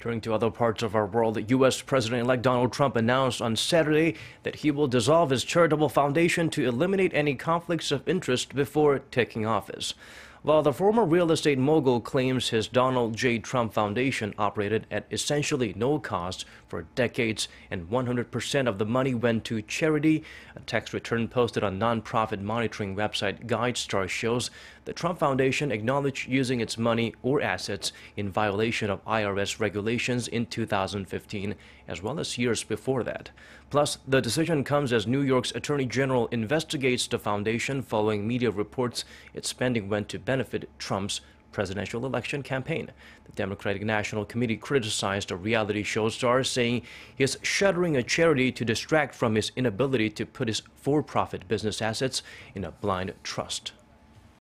Turning to other parts of our world, U.S. President-elect Donald Trump announced on Saturday that he will dissolve his charitable foundation to eliminate any conflicts of interest before taking office. While the former real estate mogul claims his Donald J. Trump Foundation operated at essentially no cost for decades and 100% of the money went to charity, a tax return posted on nonprofit monitoring website GuideStar shows the Trump Foundation acknowledged using its money or assets in violation of IRS regulations in 2015, as well as years before that. Plus, the decision comes as New York's Attorney General investigates the foundation following media reports its spending went to benefit Trump's presidential election campaign. The Democratic National Committee criticized a reality show star, saying he is shuttering a charity to distract from his inability to put his for-profit business assets in a blind trust.